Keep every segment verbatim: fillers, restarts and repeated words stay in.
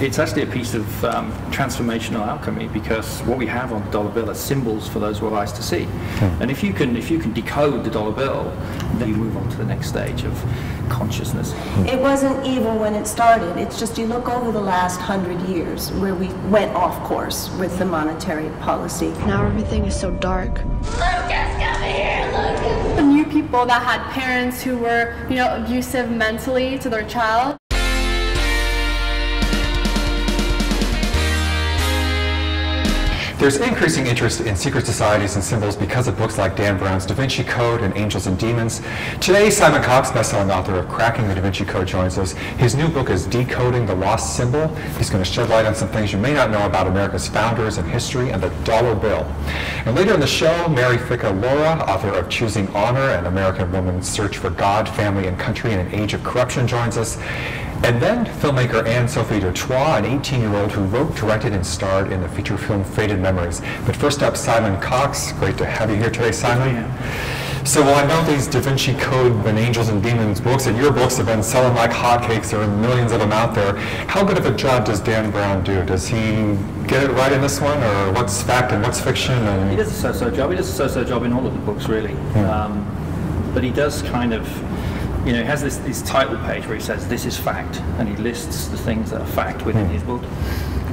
It's actually a piece of um, transformational alchemy, because what we have on the dollar bill are symbols for those with eyes to see. Okay. And if you can if you can decode the dollar bill, then you move on to the next stage of consciousness. It wasn't evil when it started. It's just, you look over the last hundred years where we went off course with the monetary policy. Now everything is so dark. Lucas, come here, Lucas! I knew people that had parents who were, you know, abusive mentally to their child. There's increasing interest in secret societies and symbols because of books like Dan Brown's Da Vinci Code and Angels and Demons. Today, Simon Cox, best-selling author of Cracking the Da Vinci Code, joins us. His new book is Decoding the Lost Symbol. He's going to shed light on some things you may not know about America's founders and history and the dollar bill. And later in the show, Mary Ficalora, author of Choosing Honor, An American Woman's Search for God, Family, and Country in an Age of Corruption, joins us. And then filmmaker Anne-Sophie Dutoit, an eighteen-year-old who wrote, directed, and starred in the feature film Faded Memories. But first up, Simon Cox. Great to have you here today, Simon. Yeah. So well, I know these Da Vinci Code and Angels and Demons books, and your books have been selling like hotcakes. There are millions of them out there. How good of a job does Dan Brown do? Does he get it right in this one, or what's fact and what's fiction? And he does a so-so job. He does a so-so job in all of the books, really. Yeah. Um, but he does kind of... You know, he has this, this title page where he says, this is fact, and he lists the things that are fact within mm. his book.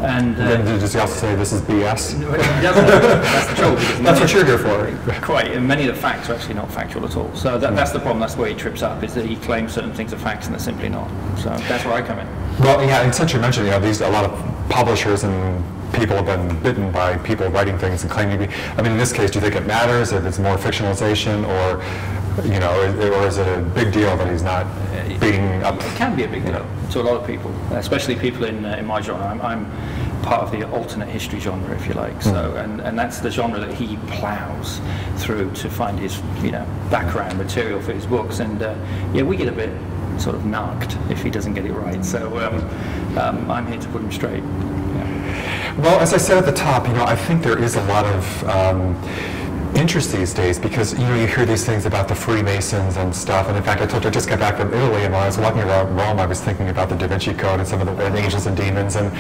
And uh, then does he also say, this is B S? No, he doesn't. That's the trouble. That's what you're here for. Quite. And many of the facts are actually not factual at all. So that, mm. that's the problem. That's where he trips up, is that he claims certain things are facts and they're simply not. So that's where I come in. Well, yeah, and since you mentioned, you know, these, a lot of publishers and people have been bitten by people writing things and claiming to be, I mean, in this case, do you think it matters if it's more fictionalization, or you know, or is it a big deal that he's not beating up? It can be a big deal, you know, to a lot of people, especially people in uh, in my genre. I'm, I'm part of the alternate history genre, if you like. So, mm. and and that's the genre that he plows through to find his, you know, background material for his books. And uh, yeah, we get a bit sort of narked if he doesn't get it right. So um, um, I'm here to put him straight. Yeah. Well, as I said at the top, you know, I think there is a lot of Um, interest these days, because you know, you hear these things about the Freemasons and stuff, and in fact I told you I just got back from Italy, and while I was walking around Rome I was thinking about the Da Vinci Code and some of the and Angels and Demons, and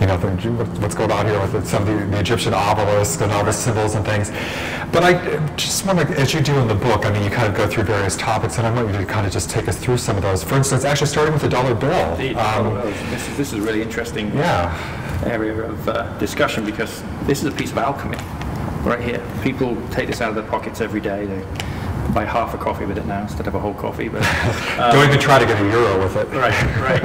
you know, the, what's going on here with some of the, the Egyptian obelisk and all the symbols and things. But I just want to, as you do in the book, I mean, you kind of go through various topics, and I want you to kind of just take us through some of those. For instance, actually starting with the dollar bill. The dollar um, bill. This is, this is really interesting yeah. area of uh, discussion, because this is a piece of alchemy. Right here. People take this out of their pockets every day. They buy half a coffee with it now instead of a whole coffee. But um, don't even try to get a euro with it. Right, right.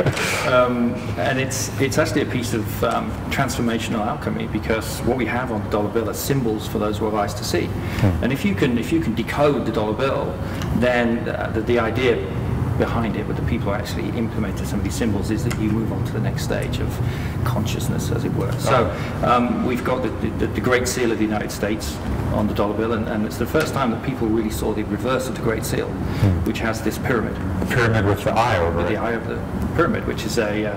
Um, and it's it's actually a piece of um, transformational alchemy, because what we have on the dollar bill are symbols for those who have eyes to see. Hmm. And if you can if you can decode the dollar bill, then uh, the, the idea behind it, with the people who actually implemented some of these symbols, is that you move on to the next stage of consciousness, as it were. So um, we've got the, the, the Great Seal of the United States on the dollar bill, and, and it's the first time that people really saw the reverse of the Great Seal, hmm. which has this pyramid. The pyramid with the eye over it. The eye over the pyramid, which is a uh,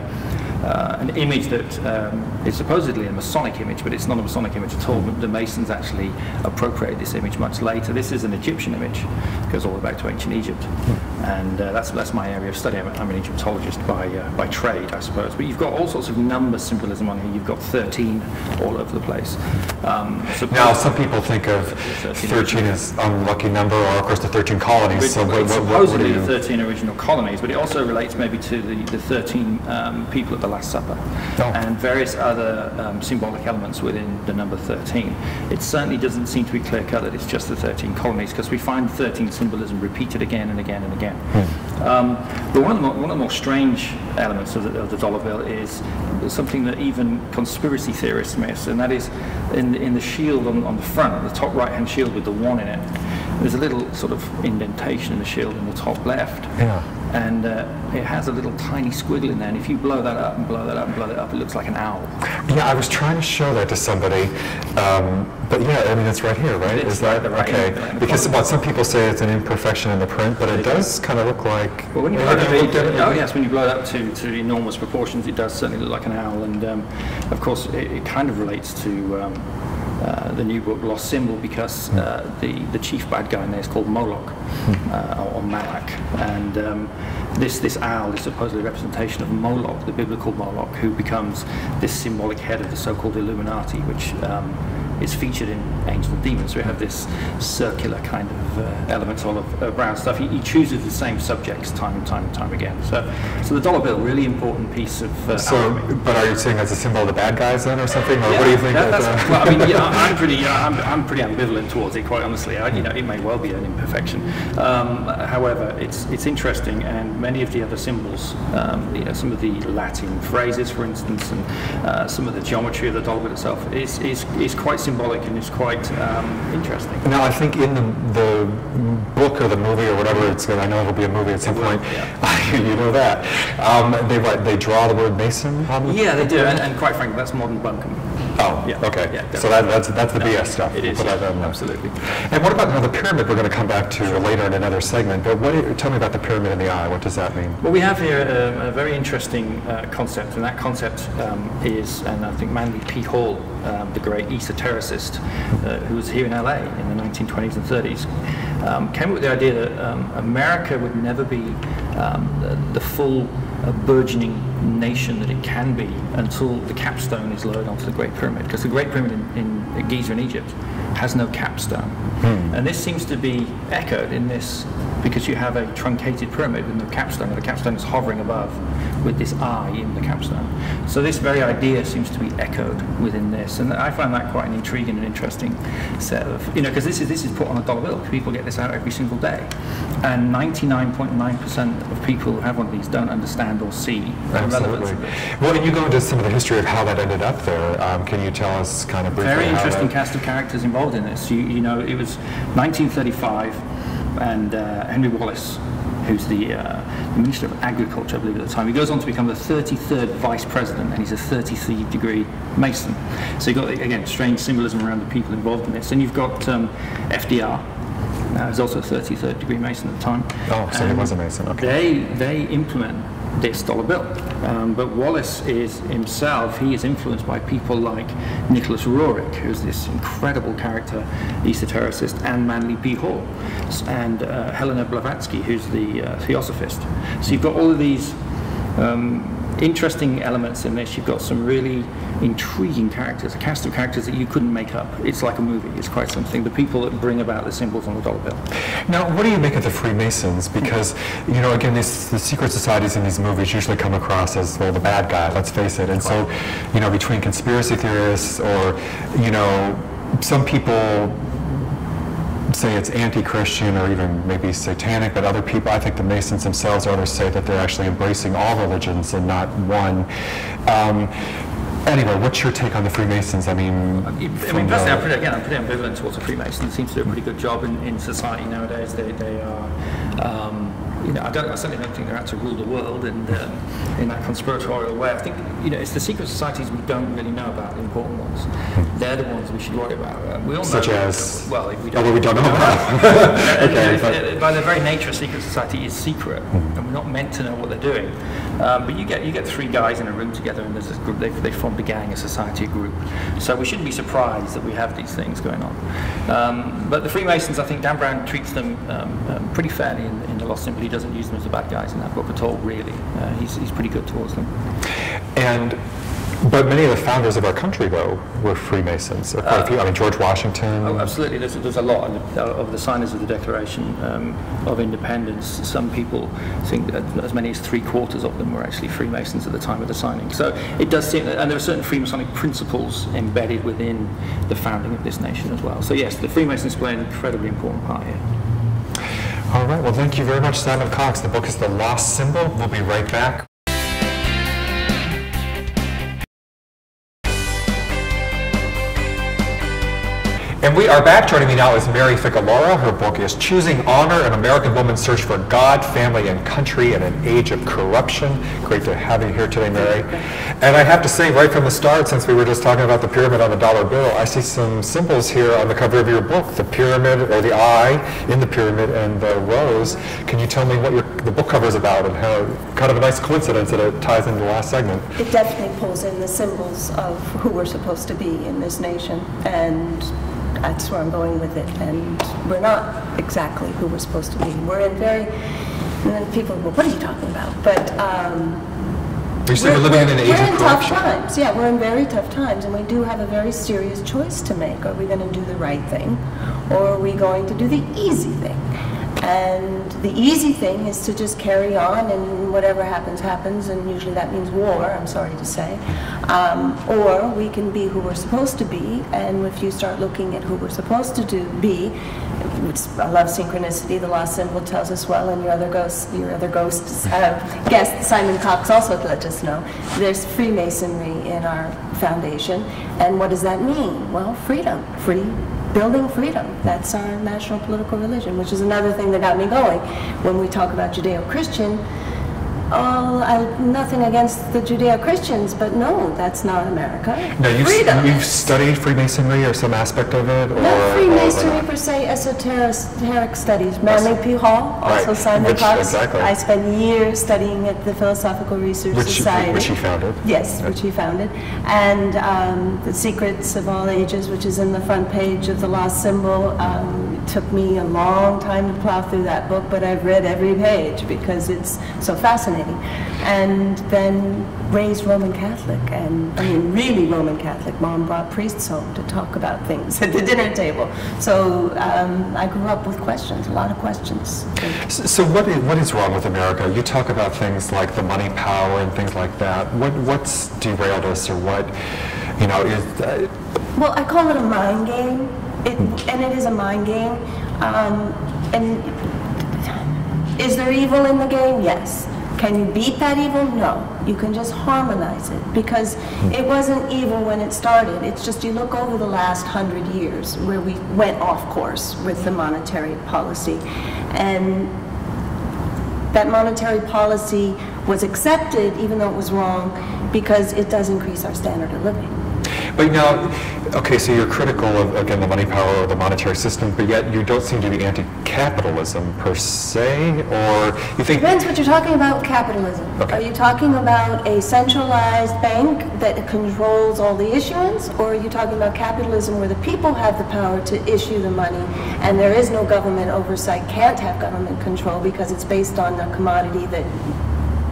Uh, an image that um, is supposedly a Masonic image, but it's not a Masonic image at all. The Masons actually appropriated this image much later. This is an Egyptian image. It goes all the way back to ancient Egypt. And uh, that's, that's my area of study. I'm, I'm an Egyptologist by, uh, by trade, I suppose. But you've got all sorts of number symbolism on here. You've got thirteen all over the place. Um, now, some people think of thirteen as an unlucky number, or of course the thirteen colonies. Which, so what, what, supposedly what the thirteen original colonies, but it also relates maybe to the, the thirteen um, people at the Last Supper, oh. and various other um, symbolic elements within the number thirteen. It certainly doesn't seem to be clear-cut that it's just the thirteen colonies, because we find thirteen symbolism repeated again and again and again. Hmm. Um, but one of, the more, one of the more strange elements of the, of the dollar bill is something that even conspiracy theorists miss, and that is in, in the shield on, on the front, the top right-hand shield with the one in it. There's a little sort of indentation in the shield in the top left. Yeah. And uh, it has a little tiny squiggle in there, and if you blow that up and blow that up and blow that up, it looks like an owl. Yeah, I was trying to show that to somebody, um, but yeah, I mean, it's right here, right? It's Is that right okay? Here, because what some people say it's an imperfection in the print, but it, it does, does kind of look like. Well, when you blow it up, it, it, oh yes, when you blow it up to to enormous proportions, it does certainly look like an owl, and um, of course, it, it kind of relates to. Um, Uh, the new book Lost Symbol, because uh, the, the chief bad guy in there is called Moloch, uh, or Malak, and um, this this owl is supposedly a representation of Moloch, the biblical Moloch, who becomes this symbolic head of the so-called Illuminati, which um, is featured in Angels and Demons. We have this circular kind of uh, elements all of uh, Brown's stuff. He, he chooses the same subjects time and time and time again. So, so the dollar bill, really important piece of. Uh, so, alchemy. But are you saying that's a symbol of the bad guys then, or something? Or yeah, what do you think? That, that's, that, well, I mean, you know, I'm pretty, you know, I'm, I'm pretty ambivalent towards it, quite honestly. I, you know, it may well be an imperfection. Um, however, it's it's interesting, and many of the other symbols, um, you know, some of the Latin phrases, for instance, and uh, some of the geometry of the dollar bill itself is is is quite symbolic, and it's quite um, interesting. Now, I think in the, the book or the movie or whatever it's going, I know it'll be a movie at some point. Yeah. You know that um, they what, they draw the word Mason, probably. Yeah, they do, and, and quite frankly, that's modern bunkum. Oh, yeah. Okay. Yeah, so that, that's that's the no, B S stuff. It is. Yeah, absolutely. And what about now the pyramid? We're going to come back to later in another segment. But what, tell me about the pyramid in the eye. What does that mean? Well, we have here a, a very interesting uh, concept, and that concept um, is, and I think Manly P. Hall, um, the great esotericist, uh, who was here in L A in the nineteen twenties and thirties, um, came up with the idea that um, America would never be um, the, the full. A burgeoning nation that it can be until the capstone is lowered onto the Great Pyramid, because the Great Pyramid in, in Giza in Egypt has no capstone. Mm. And this seems to be echoed in this, because you have a truncated pyramid with no capstone, and the capstone is hovering above with this eye in the capstone. So this very idea seems to be echoed within this, and I find that quite an intriguing and interesting set of, you know, because this is, this is put on a dollar bill. People get this out every single day, and ninety-nine point nine percent of people who have one of these don't understand or see the relevance of it. Well, and you go into some of the history of how that ended up there. Um, can you tell us kind of briefly? Very interesting cast of characters involved in this. You, you know, it was nineteen thirty-five, and uh, Henry Wallace, who's the, uh, the Minister of Agriculture, I believe, at the time. He goes on to become the thirty-third Vice President, and he's a thirty-third degree Mason. So you've got, again, strange symbolism around the people involved in this. And you've got um, F D R, uh, who's also a thirty-third degree Mason at the time. Oh, so and he was a Mason, okay. They, they implement this dollar bill. Um, but Wallace is himself, he is influenced by people like Nicholas Roerich, who's this incredible character, esotericist, and Manly P. Hall, and uh, Helena Blavatsky, who's the uh, theosophist. So you've got all of these um, interesting elements in this. You've got some really intriguing characters, a cast of characters that you couldn't make up. It's like a movie. It's quite something. The people that bring about the symbols on the dollar bill. Now, what do you make of the Freemasons? Because, you know, again, these, the secret societies in these movies usually come across as, well, the bad guy, let's face it. And so, you know, between conspiracy theorists or, you know, some people say it's anti-Christian or even maybe satanic, but other people, I think the Masons themselves or others say that they're actually embracing all religions and not one. Um, Anyway, what's your take on the Freemasons? I mean, I mean personally, I'm pretty, again, I'm pretty ambivalent towards the Freemasons. It seems to do a pretty good job in, in society nowadays. They, they are, um, you know, I, don't, I certainly don't think they're out to rule the world in, the, in that conspiratorial way. I think, you know, it's the secret societies we don't really know about, the important ones. They're the ones we should worry about. We all know Such as? Well, we don't, oh, well, we don't know about. Okay, you know, by the very nature, a secret society is secret, and we're not meant to know what they're doing. Um, but you get you get three guys in a room together, and there's this group. They, they formed a gang, a society, a group. So we shouldn't be surprised that we have these things going on. Um, but the Freemasons, I think Dan Brown treats them um, um, pretty fairly in, in The Lost Symbol. He doesn't use them as the bad guys in that book at all, really. Uh, he's, he's pretty good towards them. And but many of the founders of our country, though, were Freemasons. Quite uh, a few. I mean, George Washington. Oh, absolutely. There's, there's a lot of the signers of the Declaration um, of Independence. Some people think that as many as three quarters of them were actually Freemasons at the time of the signing. So it does seem, that, and there are certain Freemasonic principles embedded within the founding of this nation as well. So yes, the Freemasons play an incredibly important part here. All right. Well, thank you very much, Simon Cox. The book is The Lost Symbol. We'll be right back. And we are back. Joining me now is Mary Ficalora. Her book is Choosing Honor, An American Woman's Search for God, Family, and Country in an Age of Corruption. Great to have you here today, Mary. And I have to say, right from the start, since we were just talking about the pyramid on the dollar bill, I see some symbols here on the cover of your book, the pyramid, or the eye in the pyramid, and the rose. Can you tell me what your, the book cover is about, and how kind of a nice coincidence that it ties into the last segment? It definitely pulls in the symbols of who we're supposed to be in this nation, and that's where I'm going with it, and we're not exactly who we're supposed to be. We're in very And then people go, what are you talking about? But um, we we're, we're living we're, in an age we're of in corruption. Tough times. Yeah, we're in very tough times, and we do have a very serious choice to make. Are we going to do the right thing, or are we going to do the easy thing? And the easy thing is to just carry on, and whatever happens, happens, and usually that means war, I'm sorry to say. Um, or we can be who we're supposed to be, and if you start looking at who we're supposed to do, be, it's, I love synchronicity, the Lost Symbol tells us well, and your other ghost, your other ghost uh, guest, Simon Cox, also let us know. There's Freemasonry in our foundation, and what does that mean? Well, freedom, free. Building freedom, that's our national political religion, which is another thing that got me going. When we talk about Judeo-Christian, all, I, nothing against the Judeo-Christians, but no, that's not America. No, you've, freedom. You've studied Freemasonry or some aspect of it? Or, not Freemasonry or per se, esoteric studies. Manly P. Hall, also right. Simon Cox. Exactly. I spent years studying at the Philosophical Research which, Society. Which he founded. Yes, yeah. which he founded. And um, the Secrets of All Ages, which is in the front page of the Lost Symbol. Um, it took me a long time to plow through that book, but I've read every page because it's so fascinating. And then raised Roman Catholic, and I mean really Roman Catholic. Mom brought priests home to talk about things at the dinner table. So um, I grew up with questions, a lot of questions. So, so what, is, what is wrong with America? You talk about things like the money power and things like that. What, what's derailed us, or what, you know, is... Uh, well, I call it a mind game, it, and it is a mind game. Um, and is there evil in the game? Yes. Can you beat that evil? No. You can just harmonize it, because it wasn't evil when it started. It's just you look over the last hundred years where we went off course with the monetary policy. And that monetary policy was accepted, even though it was wrong, because it does increase our standard of living. But now, okay, so you're critical of, again, the money power or the monetary system, but yet you don't seem to be anti-capitalism per se, or you think... Depends what you're talking about capitalism. Okay. Are you talking about a centralized bank that controls all the issuance, or are you talking about capitalism where the people have the power to issue the money and there is no government oversight, can't have government control because it's based on a commodity that...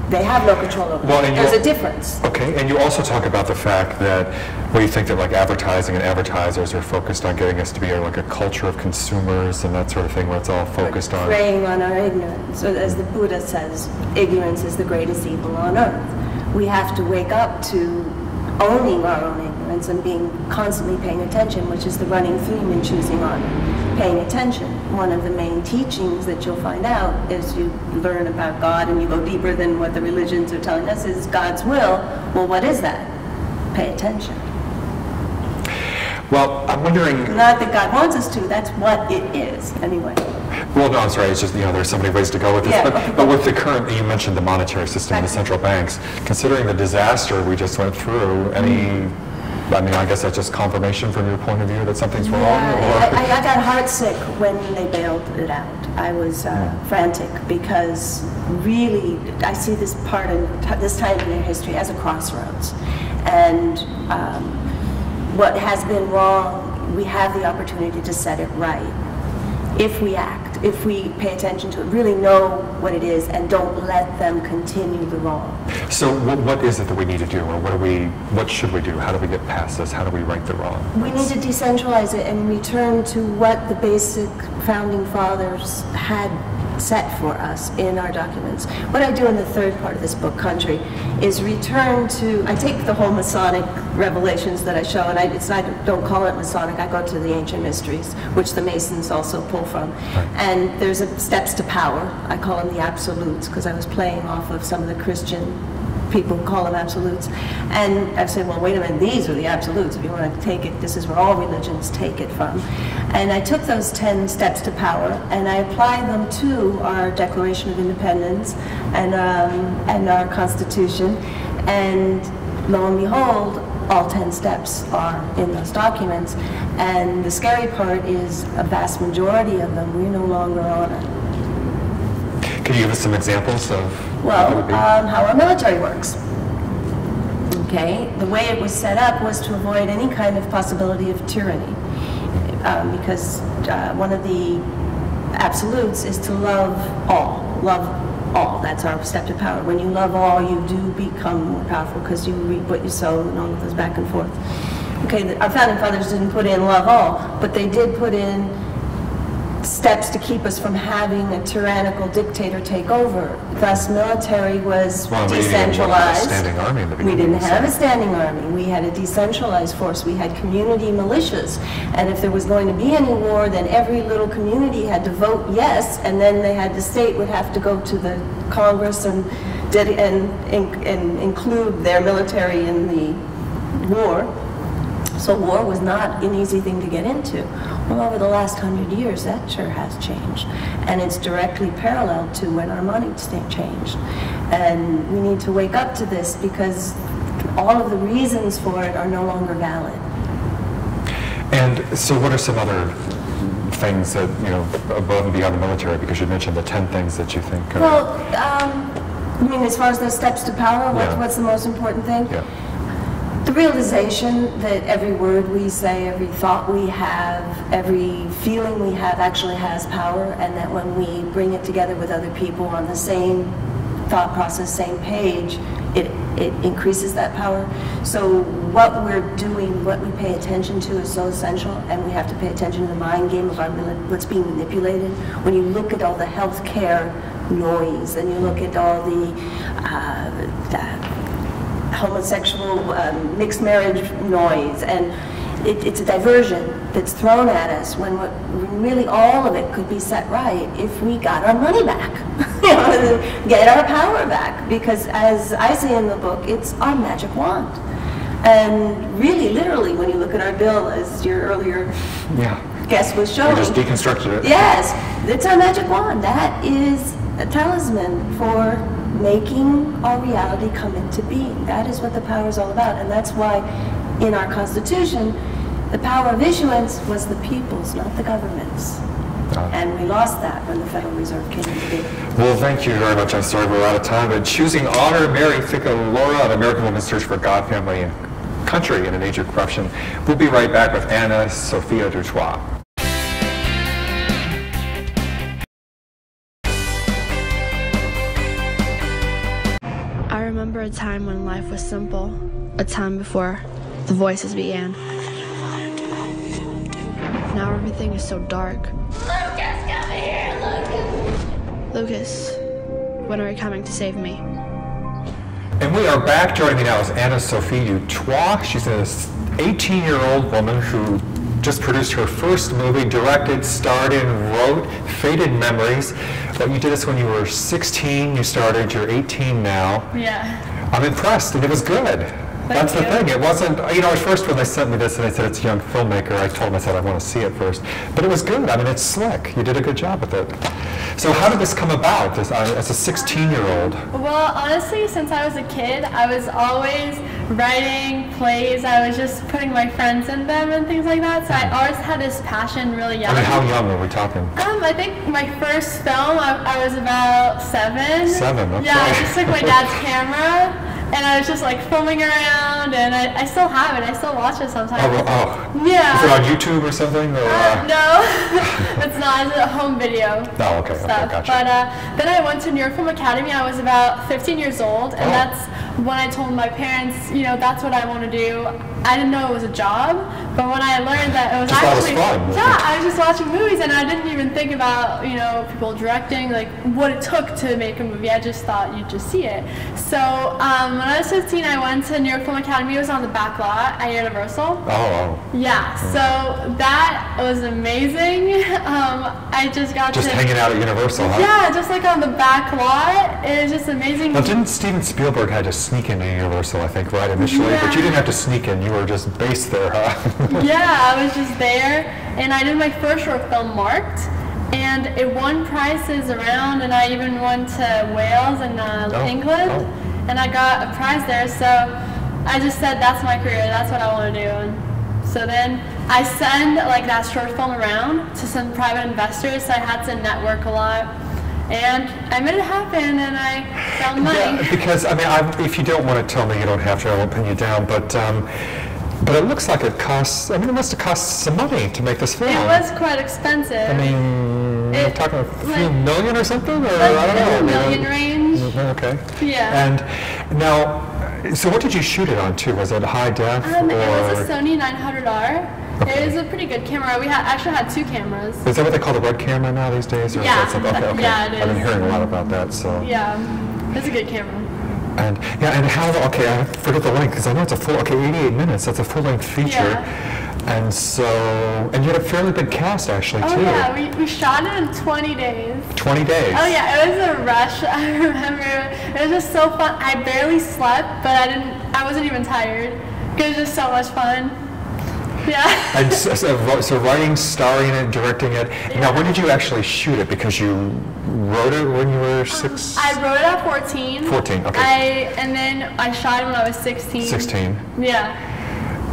They have no control over well, There's a difference. Okay, and you also talk about the fact that, well, you think that like advertising and advertisers are focused on getting us to be like a culture of consumers and that sort of thing, where it's all focused on... Preying on our ignorance. So as the Buddha says, ignorance is the greatest evil on earth. We have to wake up to owning our own ignorance and being constantly paying attention, which is the running theme in Choosing Honor, paying attention. One of the main teachings that you'll find out as you learn about God and you go deeper than what the religions are telling us is God's will. Well, what is that? Pay attention. Well, I'm wondering... Not that God wants us to, that's what it is, anyway. Well, no, I'm sorry, it's just, you know, there's so many ways to go with this. Yeah. But, but with the current, you mentioned the monetary system right. and the central banks, considering the disaster we just went through, any... I mean, I guess that's just confirmation from your point of view that something's wrong? Yeah, or I, I, I got heartsick when they bailed it out. I was uh, yeah. frantic because really I see this part of this time in their history as a crossroads. And um, what has been wrong, we have the opportunity to set it right if we act, if we pay attention to it, really know what it is and don't let them continue the wrong. So what, what is it that we need to do, or what, do we, what should we do? How do we get past this? How do we right the wrong? We need to decentralize it and return to what the basic founding fathers had set for us in our documents. What I do in the third part of this book, Country, is return to, I take the whole Masonic revelations that I show, and I, it's, I don't call it Masonic, I go to the ancient mysteries, which the Masons also pull from. And there's a steps to power. I call them the absolutes, because I was playing off of some of the Christian people call them absolutes. And I've said, well, wait a minute, these are the absolutes. If you want to take it, this is where all religions take it from. And I took those ten steps to power, and I applied them to our Declaration of Independence and, um, and our Constitution. And lo and behold, all ten steps are in those documents. And the scary part is a vast majority of them, we're no longer on it. Can you give us some examples of well, how, um, how our military works? Okay, the way it was set up was to avoid any kind of possibility of tyranny, um, because uh, one of the absolutes is to love all, love all. That's our step to power. When you love all, you do become more powerful because you reap what you sow, and all goes back and forth. Okay, our founding fathers didn't put in love all, but they did put in steps to keep us from having a tyrannical dictator take over. Thus, military was well, decentralized. We didn't, army in the we didn't have a standing army. We had a decentralized force. We had community militias. And if there was going to be any war, then every little community had to vote yes, and then they had the state would have to go to the Congress and, did, and, and, and include their military in the war. So war was not an easy thing to get into. Well, over the last hundred years, that sure has changed. And it's directly parallel to when our money state changed. And we need to wake up to this because all of the reasons for it are no longer valid. And so what are some other things that, you know, above and beyond the military? Because you mentioned the ten things that you think are... Well, um, I mean, as far as those steps to power, what, yeah. what's the most important thing? Yeah. The realization that every word we say, every thought we have, every feeling we have actually has power, and that when we bring it together with other people on the same thought process, same page, it, it increases that power. So what we're doing, what we pay attention to is so essential, and we have to pay attention to the mind game of our, what's being manipulated. When you look at all the healthcare noise, and you look at all the, uh, the homosexual um, mixed marriage noise, and it, it's a diversion that's thrown at us when what, really all of it could be set right if we got our money back, you know, get our power back, because as I say in the book, it's our magic wand. And really, literally, when you look at our bill, as your earlier yeah. guest was showing, we just deconstructed it. Yes, it's our magic wand. That is a talisman for making our reality come into being. That is what the power is all about, and that's why in our Constitution the power of issuance was the people's, not the government's. Uh, and we lost that when the Federal Reserve came into being. Well, thank you very much. I'm sorry we're out of time, but Choosing Honor, Mary Ficalora, An American Woman's Search for God, Family, and Country in an Age of Corruption. We'll be right back with Anne-Sophie Dutoit. I remember a time when life was simple, a time before the voices began. Now everything is so dark. Lucas, come here, Lucas! Lucas, when are you coming to save me? And we are back. Joining me now is Anne-Sophie Dutoit. She's an eighteen-year-old woman who just produced her first movie, directed, starred in, wrote Faded Memories. But you did this when you were sixteen, you started, you're eighteen now. Yeah. I'm impressed, and it was good. Thank That's you. The thing, it wasn't, you know, at first when they sent me this and they said it's a young filmmaker, I told them, I said I want to see it first. But it was good, I mean, it's slick, you did a good job with it. So how did this come about, this, uh, as a sixteen-year-old? Well, honestly, since I was a kid, I was always writing plays, I was just putting my friends in them and things like that, so I always had this passion really young. I mean, how young were we talking? Um, I think my first film, I, I was about seven. Seven, okay. Yeah, I just took my dad's camera, and I was just like filming around, and I, I still have it, I still watch it sometimes. Oh, oh. Yeah. Is it on YouTube or something? Or, uh, uh... No, it's not, it's a home video. Oh, okay, stuff. okay, gotcha. But uh, then I went to New York Film Academy, I was about fifteen years old, and oh. that's when I told my parents, you know, that's what I want to do. I didn't know it was a job, but when I learned that it was just actually, it was fun, yeah, I was just watching movies and I didn't even think about, you know, people directing, like what it took to make a movie. I just thought you'd just see it. So um, when I was fifteen, I went to New York Film Academy. It was on the back lot at Universal. Oh. Yeah. So that was amazing. Um, I just got just to, hanging out at Universal. Huh? Yeah, just like on the back lot. It was just amazing. Well, didn't Steven Spielberg had to sneak into Universal? I think right initially, yeah. But you didn't have to sneak in. You were just based there, huh? Yeah, I was just there, and I did my first short film, Marked, and it won prizes around, and I even went to Wales and uh, oh, England, oh. and I got a prize there, so I just said, that's my career, that's what I want to do. And so then I send like that short film around to some private investors, so I had to network a lot. And I made it happen, and I found money. Yeah, because I mean, I, if you don't want to tell me, you don't have to. I won't pin you down. But um, But it looks like it costs, I mean, it must have cost some money to make this film. It was quite expensive. I mean, it, you're talking a few like, million or something? Or like I don't know. A million range. Okay. Yeah. And now, so what did you shoot it on, too? Was it high def? Um, or? It was a Sony nine hundred R. Okay. It is a pretty good camera. We ha actually had two cameras. Is that what they call the web camera now these days? Or yeah. Is that okay, okay. Yeah, it is. I've been hearing a lot about that, so. Yeah, it's a good camera. And yeah, and how? Okay, I forget the length because I know it's a full. Okay, eighty-eight minutes. That's a full-length feature. Yeah. And so, and you had a fairly big cast actually oh, too. Oh yeah, we we shot it in twenty days. Twenty days. Oh yeah, it was a rush. I remember it was just so fun. I barely slept, but I didn't. I wasn't even tired. It was just so much fun. Yeah. And so, so, so writing, starring it, directing it. Yeah. Now, when did you actually shoot it? Because you wrote it when you were six? Um, I wrote it at fourteen. fourteen, okay. I, and then I shot it when I was sixteen. sixteen. Yeah.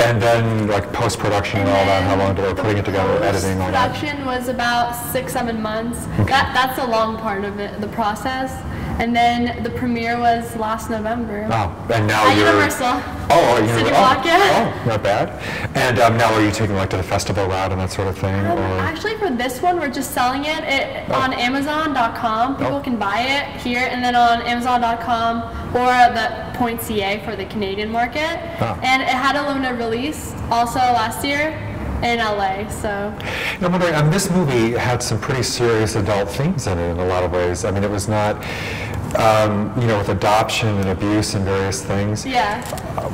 And then, like, post-production and, and all that, how long did it, putting it together, editing, all that? Production was about six, seven months. Okay. That, that's the long part of it, the process. And then the premiere was last November. Wow. And now At you're... At Universal. Oh, you Universal. Oh, oh, not bad. And um, now are you taking like to the festival route and that sort of thing? Um, or? Actually, for this one, we're just selling it, it oh. on Amazon dot com. People oh. can buy it here and then on Amazon dot com or the .ca for the Canadian market. Oh. And it had a limited release also last year. In L A, so. And I'm wondering, um, this movie had some pretty serious adult themes in it in a lot of ways. I mean, it was not, um, you know, with adoption and abuse and various things. Yeah. Uh,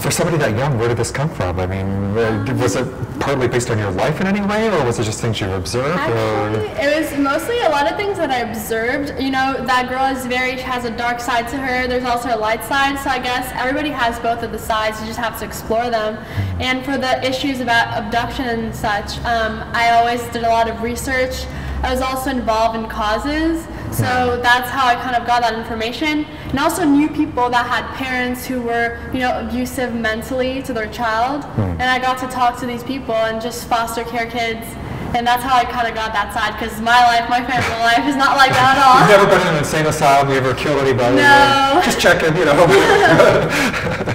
for somebody that young, where did this come from? I mean, um, was it partly based on your life in any way, or was it just things you observed? Actually, or? It was mostly a lot of things that I observed. You know, that girl is very, has a dark side to her. There's also a light side, so I guess everybody has both of the sides. You just have to explore them. And for the issues about abduction and such, um, I always did a lot of research. I was also involved in causes, so that's how I kind of got that information. And also knew people that had parents who were, you know, abusive mentally to their child. And I got to talk to these people and just foster care kids. And that's how I kind of got that side, because my life, my family life is not like that at all. You've never been in an insane asylum, you ever killed anybody? No. Just checking, you know.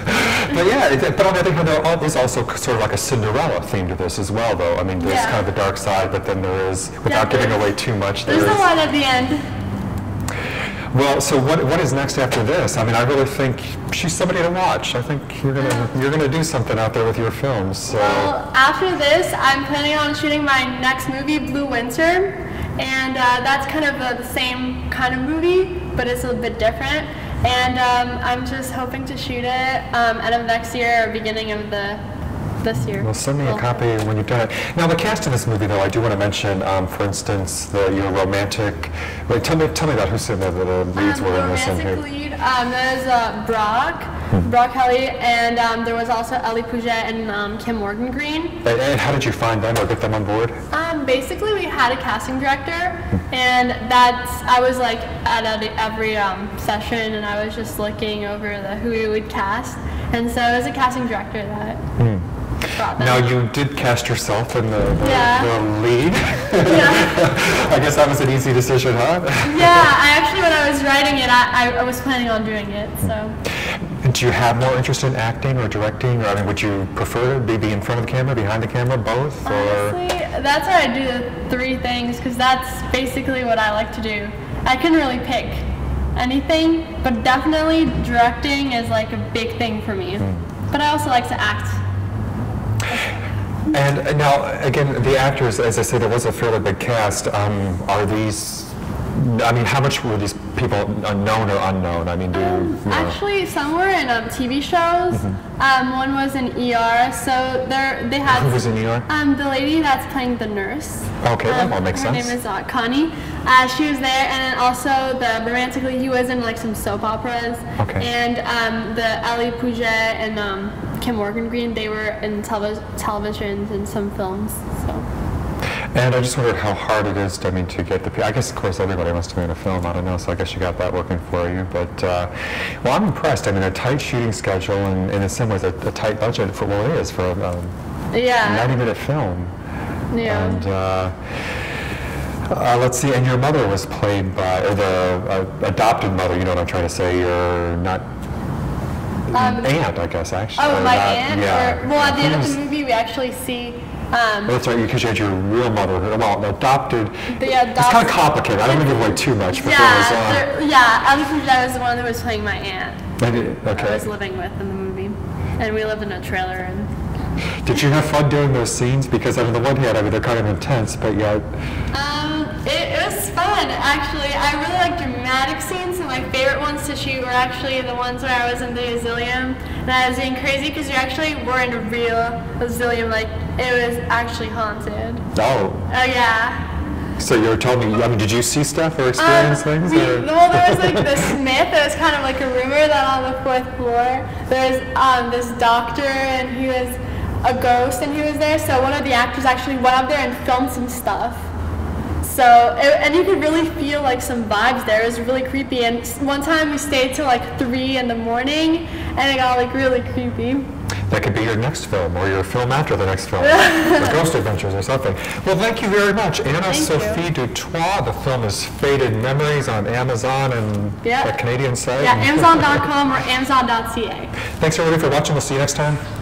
But yeah, it, but on the other hand, there is also sort of like a Cinderella theme to this as well, though. I mean, there's yeah. kind of a dark side, but then there is, without Definitely. giving away too much, there there's is... a lot at the end. Well, so what what is next after this? I mean, I really think she's somebody to watch. I think you're gonna you're gonna do something out there with your films. So. Well, after this, I'm planning on shooting my next movie, Blue Winter, and uh, that's kind of a, the same kind of movie, but it's a bit different. And um, I'm just hoping to shoot it um, end of next year or beginning of the this year. Well, send me a copy when you've done it. Now, the cast in this movie, though, I do want to mention, um, for instance, the you know, romantic. Wait, tell me, tell me about who said that the leads um, were in this one here. Romantic lead. Um, there was uh, Brock, hmm. Brock Kelly, and um, there was also Ellie Puget and um, Kim Morgan Green. And, and how did you find them or get them on board? Um, basically, we had a casting director, hmm. and that's I was like at every um, session, and I was just looking over the who we would cast, and so it was a casting director that. Hmm. Now you did cast yourself in the, the, yeah. the lead. Yeah. I guess that was an easy decision, huh? Yeah, I actually, when I was writing it, I, I was planning on doing it, so. Do you have more interest in acting or directing? Or, I mean, would you prefer to be, be in front of the camera, behind the camera, both? Or? Honestly, that's where I do the three things, because that's basically what I like to do. I can really pick anything, but definitely directing is like a big thing for me. Mm. But I also like to act. And now, again, the actors, as I say, there was a fairly big cast. Um, are these, I mean, how much were these people known or unknown? I mean, do um, you, you know? Actually, some were in um, T V shows. Mm-hmm. um, one was in E R, so they had... Who was in E R? Um, the lady that's playing the nurse. Okay, um, that all makes her sense. Her name is uh, Connie. Uh, she was there, and then also, the romantically, he was in, like, some soap operas. Okay. And um, the Ellie Puget and... Um, Kim Morgan Green, they were in televis televisions and some films. So. And I just wondered how hard it is, to, I mean, to get the. I guess, of course, everybody wants to be in a film. I don't know, so I guess you got that working for you. But uh, well, I'm impressed. I mean, a tight shooting schedule, and, and in some ways, a, a tight budget for what it is for um, yeah. a ninety-minute film. Yeah. And. Uh, Uh, let's see, and your mother was played by, or the uh, adopted mother. You know what I'm trying to say. You're not. um, aunt, I guess, actually. Oh, my that, aunt? Yeah. Or, well, at the end of the movie, we actually see... Um, That's right, because you had your real mother, well, adopted. Yeah, adopted. It's kind of complicated. I don't want to give away too much. But yeah, there was, uh, yeah, Ellie Puget was the one that was playing my aunt. I did, okay. I was living with in the movie. And we lived in a trailer. And did you have fun doing those scenes? Because on the one hand, I mean, they're kind of intense, but yet... Um, it, it was fun, actually. I really like dramatic scenes, and my favorite ones to shoot were actually the ones where I was in the Azilium. And I was being crazy because you actually were in a real Azilium, like, it was actually haunted. Oh. Oh, yeah. So you were telling me, I mean, did you see stuff or experience um, things? We, or? Well, there was like this myth, it was kind of like a rumor that on the fourth floor, there was um, this doctor, and he was a ghost, and he was there, so one of the actors actually went up there and filmed some stuff. So, it, and you could really feel like some vibes there, it was really creepy, and one time we stayed till like three in the morning, and it got like really creepy. That could be your next film, or your film after the next film, the Ghost Adventures or something. Well, thank you very much, Anne-Sophie Dutoit. The film is Faded Memories on Amazon and yep. the Canadian site. Yeah, amazon dot com or amazon dot c a. Thanks everybody for watching. We'll see you next time.